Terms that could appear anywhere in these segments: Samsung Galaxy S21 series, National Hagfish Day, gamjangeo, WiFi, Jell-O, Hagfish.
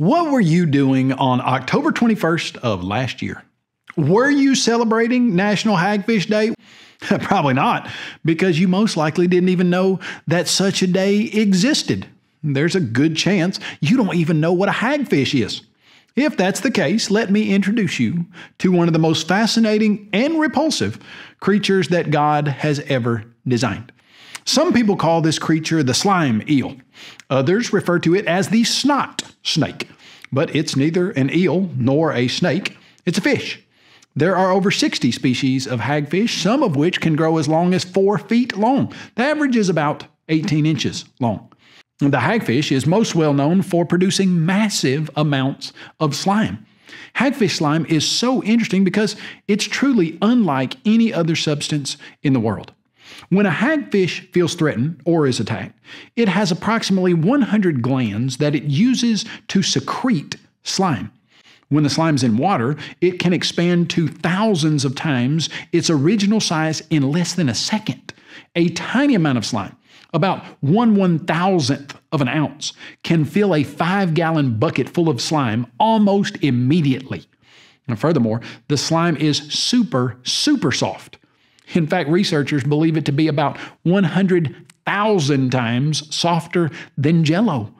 What were you doing on October 21st of last year? Were you celebrating National Hagfish Day? Probably not, because you most likely didn't even know that such a day existed. There's a good chance you don't even know what a hagfish is. If that's the case, let me introduce you to one of the most fascinating and repulsive creatures that God has ever designed. Some people call this creature the slime eel. Others refer to it as the snot snake. But it's neither an eel nor a snake. It's a fish. There are over 60 species of hagfish, some of which can grow as long as 4 feet long. The average is about 18 inches long. The hagfish is most well known for producing massive amounts of slime. Hagfish slime is so interesting because it's truly unlike any other substance in the world. When a hagfish feels threatened or is attacked, it has approximately 100 glands that it uses to secrete slime. When the slime's in water, it can expand to thousands of times its original size in less than a second. A tiny amount of slime, about 1/1000th of an ounce, can fill a 5-gallon bucket full of slime almost immediately. And furthermore, the slime is super soft. In fact, researchers believe it to be about 100,000 times softer than Jell-O.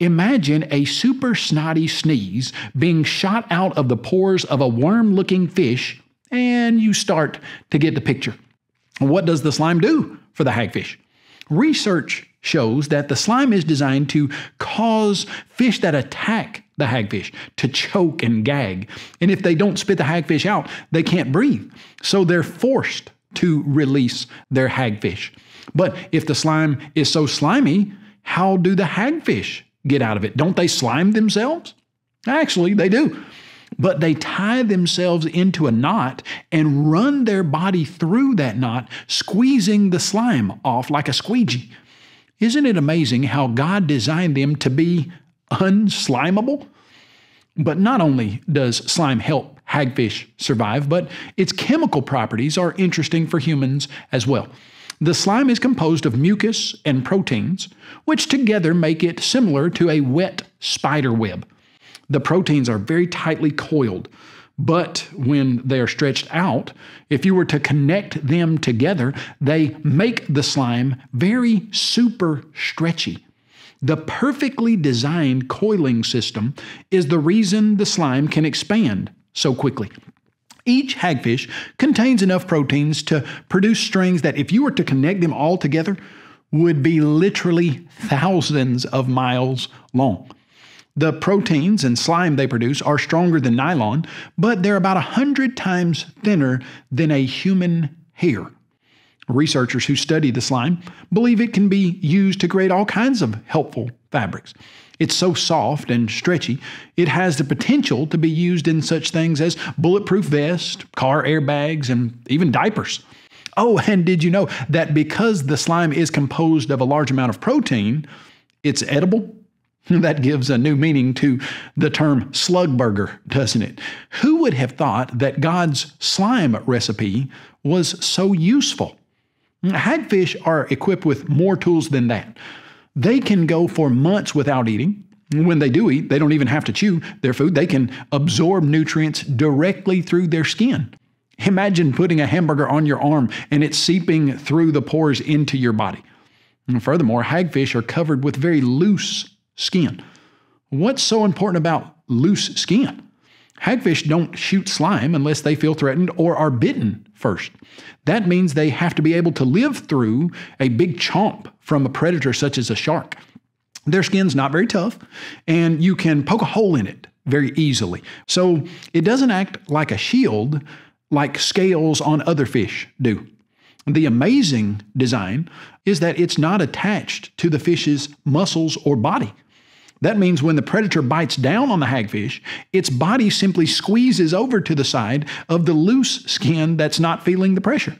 Imagine a super snotty sneeze being shot out of the pores of a worm-looking fish, and you start to get the picture. What does the slime do for the hagfish? Research shows that the slime is designed to cause fish that attack the hagfish to choke and gag. And if they don't spit the hagfish out, they can't breathe. So they're forced to release their hagfish. But if the slime is so slimy, how do the hagfish get out of it? Don't they slime themselves? Actually, they do. But they tie themselves into a knot and run their body through that knot, squeezing the slime off like a squeegee. Isn't it amazing how God designed them to be unslimable? But not only does slime help hagfish survive, but its chemical properties are interesting for humans as well. The slime is composed of mucus and proteins, which together make it similar to a wet spider web. The proteins are very tightly coiled, but when they are stretched out, if you were to connect them together, they make the slime very super stretchy. The perfectly designed coiling system is the reason the slime can expand so quickly. Each hagfish contains enough proteins to produce strings that, if you were to connect them all together, would be literally thousands of miles long. The proteins and slime they produce are stronger than nylon, but they're about 100 times thinner than a human hair. Researchers who study the slime believe it can be used to create all kinds of helpful fabrics. It's so soft and stretchy, it has the potential to be used in such things as bulletproof vests, car airbags, and even diapers. Oh, and did you know that because the slime is composed of a large amount of protein, it's edible? That gives a new meaning to the term slug burger, doesn't it? Who would have thought that God's slime recipe was so useful? Hagfish are equipped with more tools than that. They can go for months without eating. When they do eat, they don't even have to chew their food. They can absorb nutrients directly through their skin. Imagine putting a hamburger on your arm and it seeping through the pores into your body. And furthermore, hagfish are covered with very loose skin. What's so important about loose skin? Hagfish don't shoot slime unless they feel threatened or are bitten first. That means they have to be able to live through a big chomp from a predator such as a shark. Their skin's not very tough, and you can poke a hole in it very easily. So it doesn't act like a shield like scales on other fish do. The amazing design is that it's not attached to the fish's muscles or body. That means when the predator bites down on the hagfish, its body simply squeezes over to the side of the loose skin that's not feeling the pressure.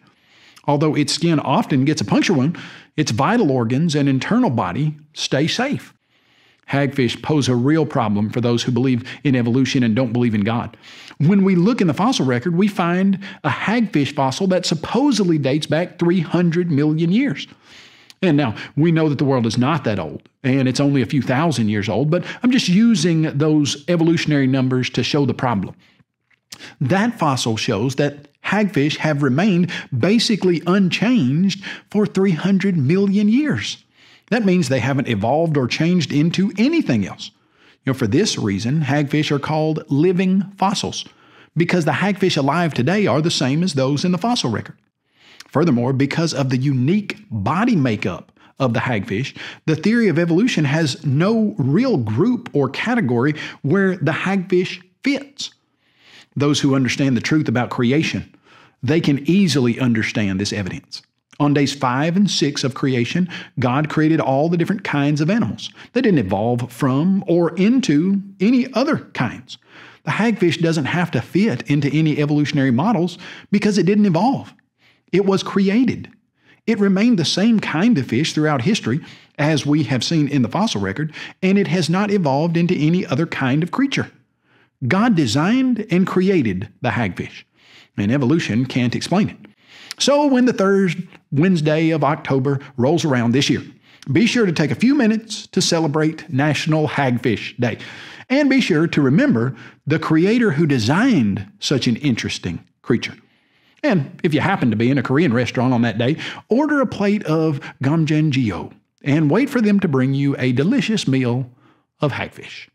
Although its skin often gets a puncture wound, its vital organs and internal body stay safe. Hagfish pose a real problem for those who believe in evolution and don't believe in God. When we look in the fossil record, we find a hagfish fossil that supposedly dates back 300 million years. And now, we know that the world is not that old, and it's only a few thousand years old, but I'm just using those evolutionary numbers to show the problem. That fossil shows that hagfish have remained basically unchanged for 300 million years. That means they haven't evolved or changed into anything else. You know, for this reason, hagfish are called living fossils, because the hagfish alive today are the same as those in the fossil record. Furthermore, because of the unique body makeup of the hagfish, the theory of evolution has no real group or category where the hagfish fits. Those who understand the truth about creation, they can easily understand this evidence. On days 5 and 6 of creation, God created all the different kinds of animals. They didn't evolve from or into any other kinds. The hagfish doesn't have to fit into any evolutionary models because it didn't evolve. It was created. It remained the same kind of fish throughout history, as we have seen in the fossil record, and it has not evolved into any other kind of creature. God designed and created the hagfish, and evolution can't explain it. So when the third Wednesday of October rolls around this year, be sure to take a few minutes to celebrate National Hagfish Day. And be sure to remember the creator who designed such an interesting creature. And if you happen to be in a Korean restaurant on that day, order a plate of gamjangeo and wait for them to bring you a delicious meal of hagfish.